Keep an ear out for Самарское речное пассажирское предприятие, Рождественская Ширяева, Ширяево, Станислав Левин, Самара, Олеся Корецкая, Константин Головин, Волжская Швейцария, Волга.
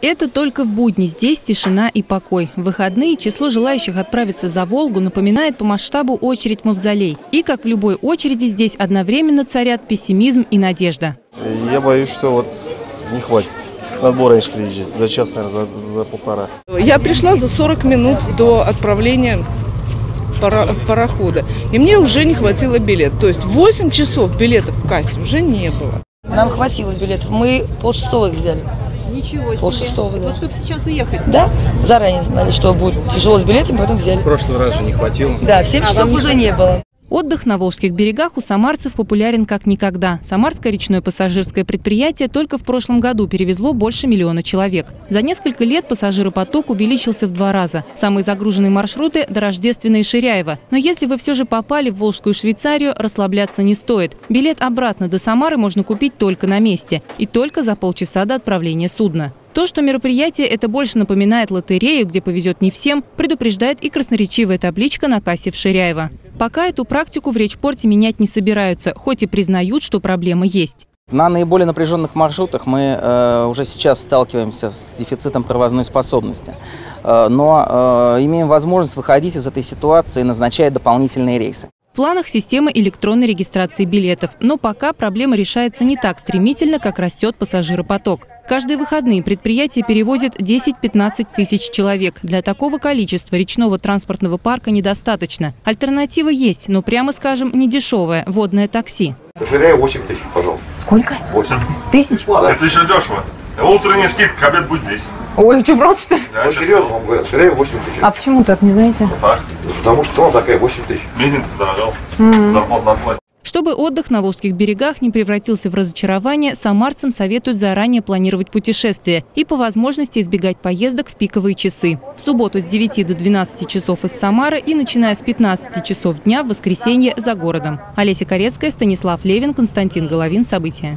Это только в будни. Здесь тишина и покой. В выходные число желающих отправиться за Волгу напоминает по масштабу очередь мавзолей. И, как в любой очереди, здесь одновременно царят пессимизм и надежда. Я боюсь, что вот не хватит. Надо было раньше приезжать. За час, наверное, за полтора. Я пришла за 40 минут до отправления парохода. И мне уже не хватило билетов. То есть 8 часов билетов в кассе уже не было. Нам хватило билетов. Мы полшестого их взяли. Ничего себе. Полшестого, да. Вот чтобы сейчас уехать? Да. Заранее знали, что будет тяжело с билетами, поэтому взяли. В прошлый раз же не хватило. Да, в 7 часов уже не было. Отдых на волжских берегах у самарцев популярен как никогда. Самарское речное пассажирское предприятие только в прошлом году перевезло больше 1 миллиона человек. За несколько лет пассажиропоток увеличился в 2 раза. Самые загруженные маршруты – до Рождественной Ширяева. Но если вы все же попали в Волжскую Швейцарию, расслабляться не стоит. Билет обратно до Самары можно купить только на месте. И только за полчаса до отправления судна. То, что мероприятие это больше напоминает лотерею, где повезет не всем, предупреждает и красноречивая табличка на кассе в Ширяево. Пока эту практику в речпорте менять не собираются, хоть и признают, что проблема есть. На наиболее напряженных маршрутах мы уже сейчас сталкиваемся с дефицитом провозной способности. Но имеем возможность выходить из этой ситуации, назначая дополнительные рейсы. В планах система электронной регистрации билетов. Но пока проблема решается не так стремительно, как растет пассажиропоток. Каждые выходные предприятие перевозит 10-15 тысяч человек. Для такого количества речного транспортного парка недостаточно. Альтернатива есть, но, прямо скажем, недешевая – водное такси. Жиряй 8 тысяч, пожалуйста. Сколько? 8 тысяч? Это еще дешево. Утренняя скидка, обед будет 10. Ой, что, правда, что ли? Да, ну, серьезно вам говорят, Ширяева 8 тысяч. А почему так, не знаете? Ну, так. Потому что цена такая, 8 тысяч. Бензин подорожал, зарплата на платье. Чтобы отдых на волжских берегах не превратился в разочарование, самарцам советуют заранее планировать путешествие и по возможности избегать поездок в пиковые часы. В субботу с 9 до 12 часов из Самары и начиная с 15 часов дня в воскресенье за городом. Олеся Корецкая, Станислав Левин, Константин Головин. События.